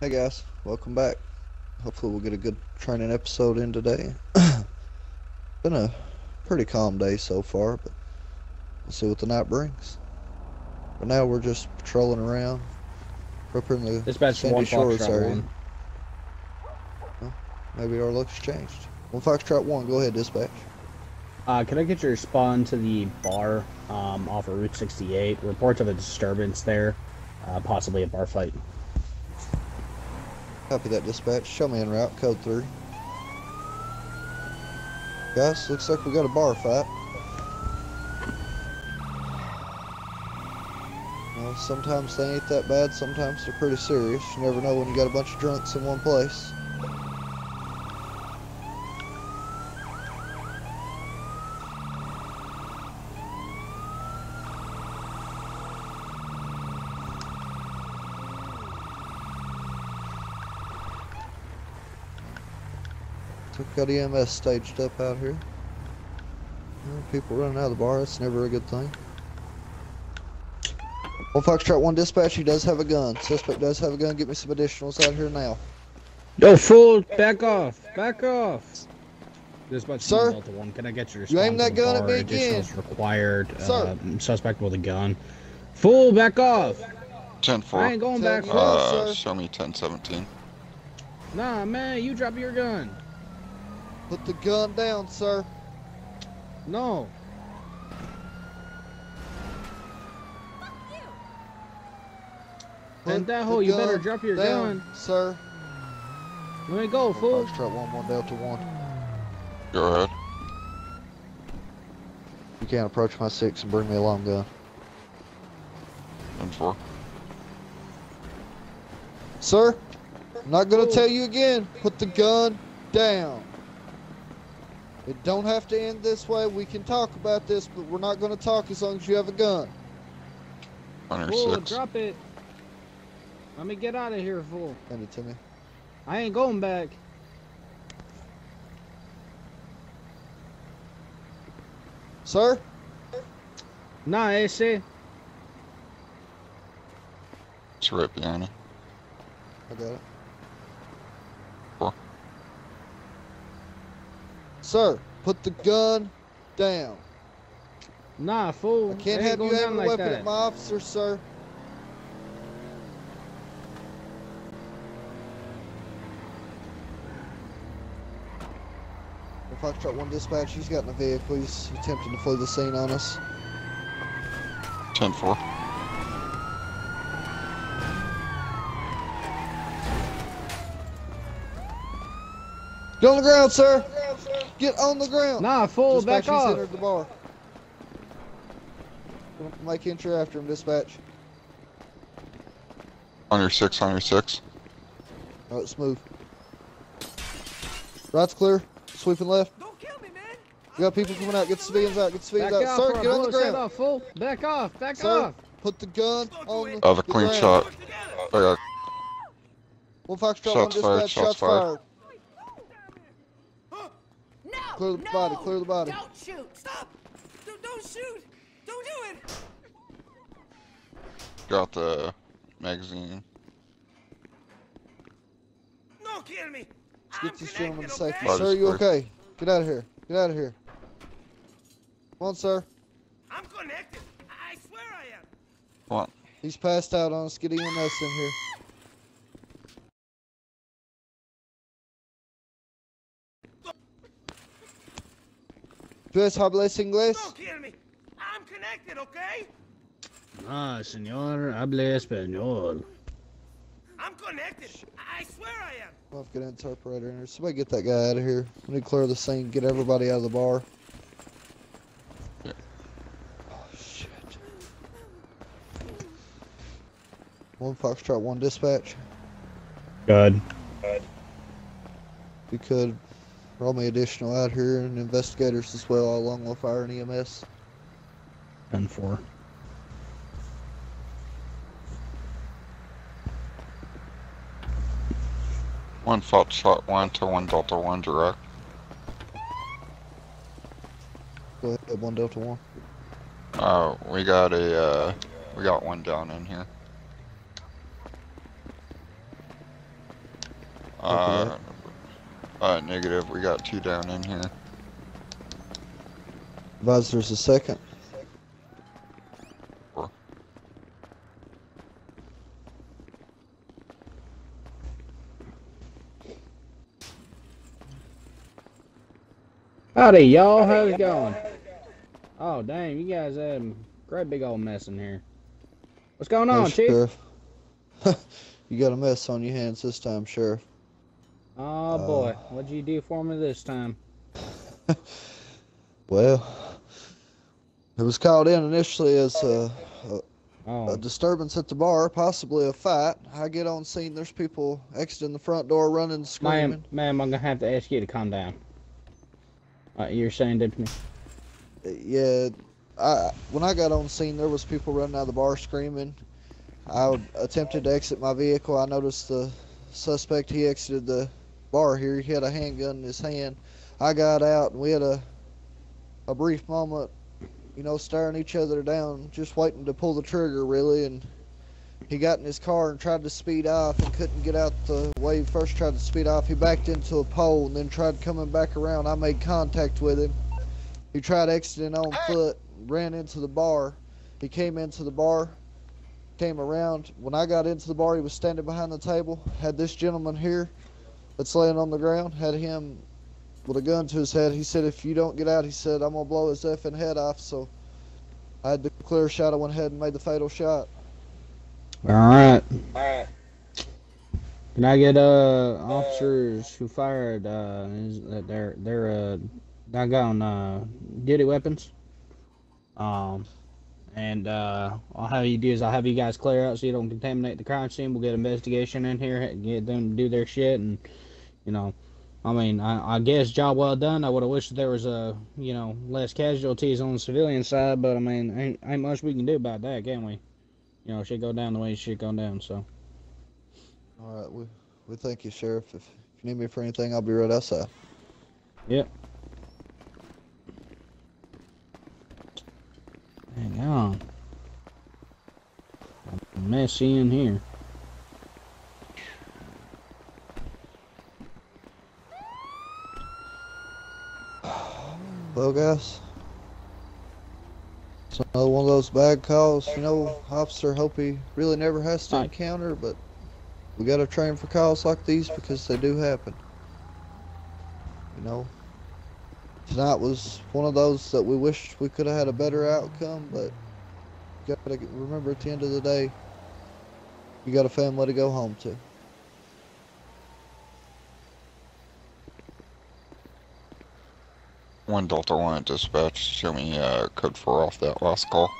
Hey guys, welcome back. Hopefully we'll get a good training episode in today. Been a pretty calm day so far, but we'll see what the night brings. But now we're just patrolling around. We're up in the Sandy Shores area. Well, maybe our luck's changed. Well, Foxtrot 1, go ahead, dispatch. Could I get your respond to the bar off of Route 68? Reports of a disturbance there, possibly a bar fight. Copy that, dispatch. Show me en route, code 3. Guys, looks like we got a bar fight. Well, sometimes they ain't that bad, sometimes they're pretty serious. You never know when you got a bunch of drunks in one place. Got EMS staged up out here. Well, people running out of the bar, that's never a good thing. Well, Foxtrot 1 dispatch, he does have a gun. Suspect does have a gun. Get me some additionals out here now. Yo, fool, back off, back off. Dispatch, sir, Delta 1, can I get your response? You aim that gun at me again. Additionals required. Sir. Suspect with a gun. Fool, back off. 10-4. I ain't going back, fool, sir. Show me 10-17. Nah, man, you drop your gun. Put the gun down, sir. No. Fuck you. Put that hole, you better drop your gun. Sir. Let me go, fool. Foxtrot 1-1, Delta 1. Go ahead. You can't approach my 6 and bring me a long gun. 10-4. Sir, I'm not going to tell you again. Put the gun down. It don't have to end this way. We can talk about this, but we're not going to talk as long as you have a gun. Fool, drop it. Let me get out of here, fool. Hand it to me. I ain't going back. Sir? Nah, AC. It's right behind me. I got it. Sir, put the gun down. Nah, fool. I can't have you aiming a weapon at my officer, sir. Foxtrot 1 dispatch, he's got in the vehicle. He's attempting to flee the scene on us. 10-4. Get on the ground, sir. Get on the ground! Nah, fool, dispatch, back off! Dispatch, he's entered the bar. Make entry after him, dispatch. On your 6, on your 6. Oh, it's smooth. Right's clear. Sweeping left. Don't kill me, man! You got people coming out. Get the civilians out. Get the civilians out. Sir, get on the ground! Off, fool. Back off! Back off! Put the gun on the ground. Have a clean shot. One Foxtrot 1 dispatch, shots fired. Clear the body, clear the body. Don't shoot! Stop! Don't shoot! Don't do it! Got the magazine. No, kill me! Get this gentleman to safety. Okay? Sir, you okay? Get out of here. Get out of here. Come on, sir. I'm connected. I swear I am. Come on. He's passed out on us. Get EMS in here. ¿Hablas inglés? Don't kill me. I'm connected, okay? Ah, señor, hable español. I'm connected. I swear I am. We'll have to get an interpreter in here. Somebody get that guy out of here. We need to clear the scene. Get everybody out of the bar. Yeah. Oh, shit. One Foxtrot 1 dispatch. Good. Good. You could roll me additional out here, and investigators as well, along with fire and EMS. 10-4. One Foxtrot 1 to 1 Delta 1 direct. Go ahead, 1 Delta 1. Oh, we got one down in here. Negative, we got two down in here. Advise there's a second. Four. Howdy y'all, how's it going? Oh damn, you guys had a great big old mess in here. What's going on, Chief? You got a mess on your hands this time, Sheriff. Oh boy, what'd you do for me this time? Well, it was called in initially as a disturbance at the bar, possibly a fight. I get on scene, there's people exiting the front door, running, screaming. Ma'am, I'm gonna have to ask you to calm down. You're saying that to me? Yeah, when I got on scene, there was people running out of the bar screaming. I attempted to exit my vehicle. I noticed the suspect, he exited the bar here. He had a handgun in his hand. I got out and we had a brief moment, you know, staring each other down, just waiting to pull the trigger really. And he got in his car and tried to speed off and couldn't get out the way. He first tried to speed off, he backed into a pole and then tried coming back around. I made contact with him. He tried exiting on foot, ran into the bar. He came into the bar, came around. When I got into the bar, he was standing behind the table, had this gentleman here that's laying on the ground, had him with a gun to his head. He said, if you don't get out, he said, I'm gonna blow his effing head off. So I had the clear shot. I went ahead and made the fatal shot. All right, can I get officers who fired their doggone duty weapons? And I'll have you do is I'll have you guys clear out so you don't contaminate the crime scene. We'll get an investigation in here and get them to do their shit. And, you know, I mean, I guess job well done. I would have wished there was, you know, less casualties on the civilian side. But, I mean, ain't much we can do about that, can we? You know, shit go down the way shit go down, so. All right, we thank you, Sheriff. If you need me for anything, I'll be right outside. Yep. Hang on. Messy in here. Well, guys, it's another one of those bad calls. You know, officer, hope he really never has to encounter, but we gotta train for calls like these because they do happen. You know? Tonight was one of those that we wished we could have had a better outcome, but you gotta remember at the end of the day, you got a family to go home to. One Delta 1 dispatch, show me code 4 off that last call.